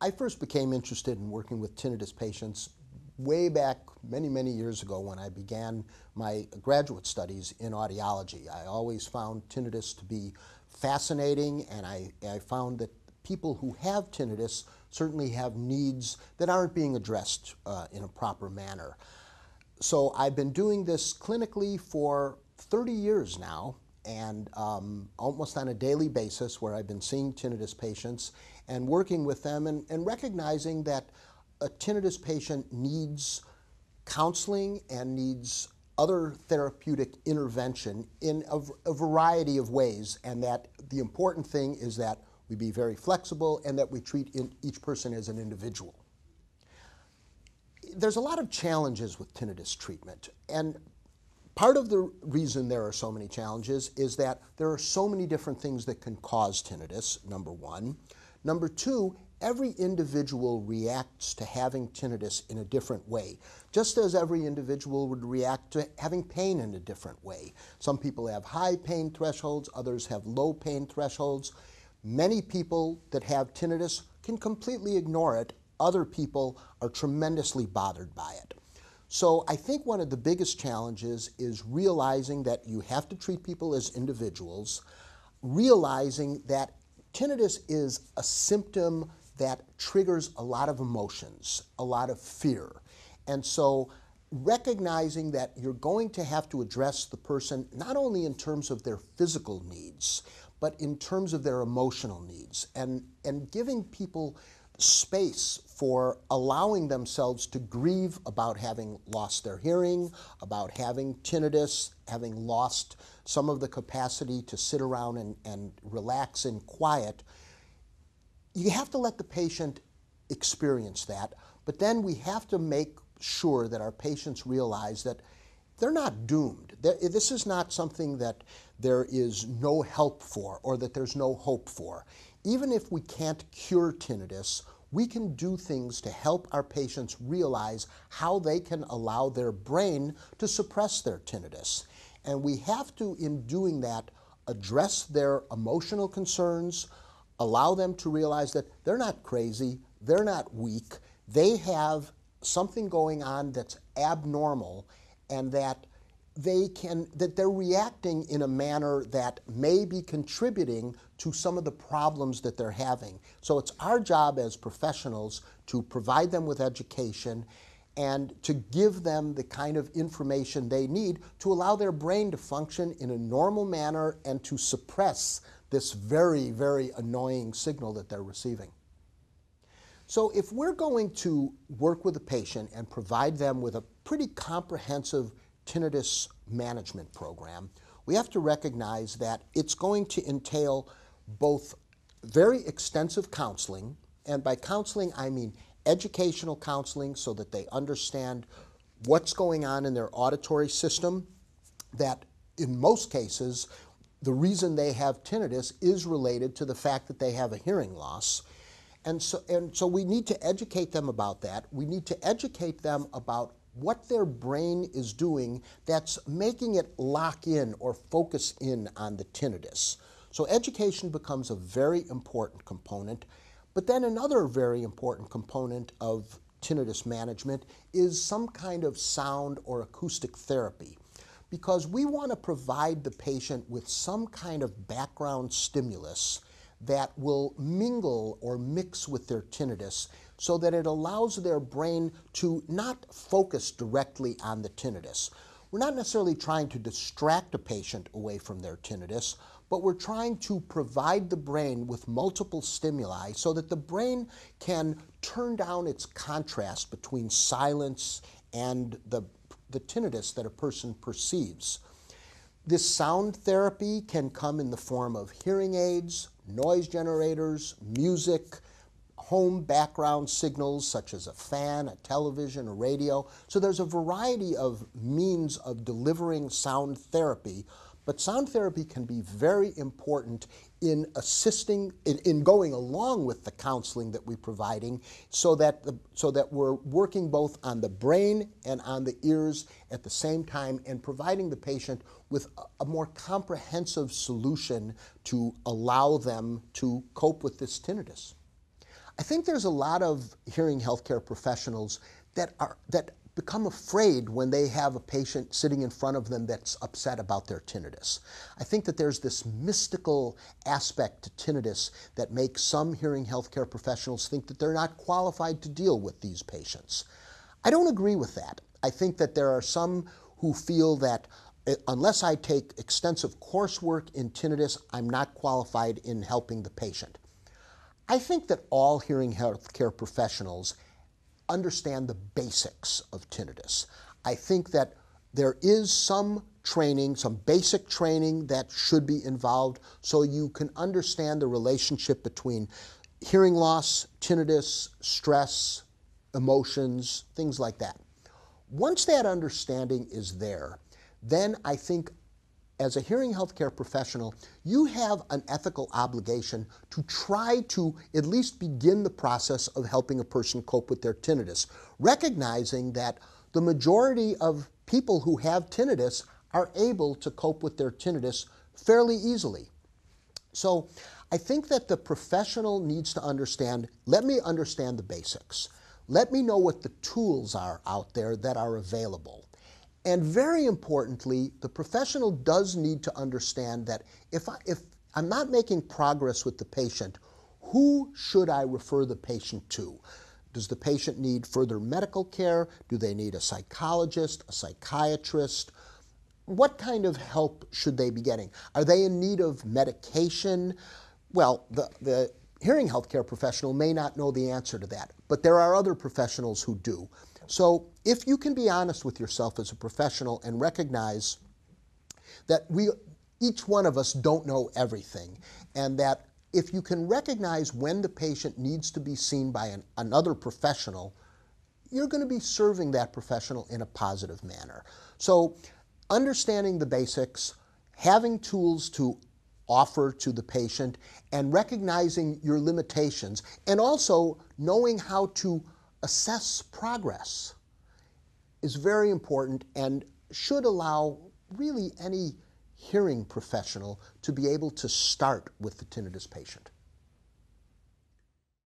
I first became interested in working with tinnitus patients way back many, many years ago when I began my graduate studies in audiology. I always found tinnitus to be fascinating, and I found that people who have tinnitus certainly have needs that aren't being addressed in a proper manner. So I've been doing this clinically for 30 years now, and almost on a daily basis, where I've been seeing tinnitus patients and working with them and recognizing that a tinnitus patient needs counseling and needs other therapeutic intervention in a variety of ways, and that the important thing is that we be very flexible and that we treat each person as an individual. There's a lot of challenges with tinnitus treatment, and part of the reason there are so many challenges is that there are so many different things that can cause tinnitus, number one. Number two, every individual reacts to having tinnitus in a different way, just as every individual would react to having pain in a different way. Some people have high pain thresholds, others have low pain thresholds. Many people that have tinnitus can completely ignore it. Other people are tremendously bothered by it. So I think one of the biggest challenges is realizing that you have to treat people as individuals, realizing that tinnitus is a symptom that triggers a lot of emotions, a lot of fear. And so recognizing that you're going to have to address the person not only in terms of their physical needs, but in terms of their emotional needs, and giving people space for allowing themselves to grieve about having lost their hearing, about having tinnitus, having lost some of the capacity to sit around and relax in quiet. You have to let the patient experience that, but then we have to make sure that our patients realize that they're not doomed. This is not something that there is no help for or that there's no hope for. Even if we can't cure tinnitus, we can do things to help our patients realize how they can allow their brain to suppress their tinnitus. And we have to, in doing that, address their emotional concerns, allow them to realize that they're not crazy, they're not weak, they have something going on that's abnormal, and that they're reacting in a manner that may be contributing to some of the problems that they're having. So it's our job as professionals to provide them with education and to give them the kind of information they need to allow their brain to function in a normal manner and to suppress this very, very annoying signal that they're receiving. So if we're going to work with a patient and provide them with a pretty comprehensive tinnitus management program, we have to recognize that it's going to entail both very extensive counseling, and by counseling I mean educational counseling so that they understand what's going on in their auditory system, that in most cases the reason they have tinnitus is related to the fact that they have a hearing loss. And so we need to educate them about that. We need to educate them about what their brain is doing that's making it lock in or focus in on the tinnitus. So education becomes a very important component. But then another very important component of tinnitus management is some kind of sound or acoustic therapy, because we want to provide the patient with some kind of background stimulus that will mingle or mix with their tinnitus so that it allows their brain to not focus directly on the tinnitus. We're not necessarily trying to distract a patient away from their tinnitus, but we're trying to provide the brain with multiple stimuli so that the brain can turn down its contrast between silence and the tinnitus that a person perceives. This sound therapy can come in the form of hearing aids, noise generators, music, home background signals such as a fan, a television, a radio. So there's a variety of means of delivering sound therapy, but sound therapy can be very important in assisting, in going along with the counseling that we're providing so that we're working both on the brain and on the ears at the same time and providing the patient with a more comprehensive solution to allow them to cope with this tinnitus. I think there's a lot of hearing healthcare professionals that become afraid when they have a patient sitting in front of them that's upset about their tinnitus. I think that there's this mystical aspect to tinnitus that makes some hearing healthcare professionals think that they're not qualified to deal with these patients. I don't agree with that. I think that there are some who feel that unless I take extensive coursework in tinnitus, I'm not qualified in helping the patient. I think that all hearing healthcare professionals understand the basics of tinnitus. I think that there is some training, some basic training that should be involved so you can understand the relationship between hearing loss, tinnitus, stress, emotions, things like that. Once that understanding is there, then I think as a hearing healthcare professional, you have an ethical obligation to try to at least begin the process of helping a person cope with their tinnitus, recognizing that the majority of people who have tinnitus are able to cope with their tinnitus fairly easily. So I think that the professional needs to understand, let me understand the basics. Let me know what the tools are out there that are available. And very importantly, the professional does need to understand that if I'm not making progress with the patient, who should I refer the patient to? Does the patient need further medical care? Do they need a psychologist, a psychiatrist? What kind of help should they be getting? Are they in need of medication? Well, the hearing healthcare professional may not know the answer to that, but there are other professionals who do. So if you can be honest with yourself as a professional and recognize that each one of us don't know everything, and that if you can recognize when the patient needs to be seen by another professional, you're going to be serving that professional in a positive manner. So understanding the basics, having tools to offer to the patient, and recognizing your limitations, and also knowing how to assess progress is very important and should allow really any hearing professional to be able to start with the tinnitus patient.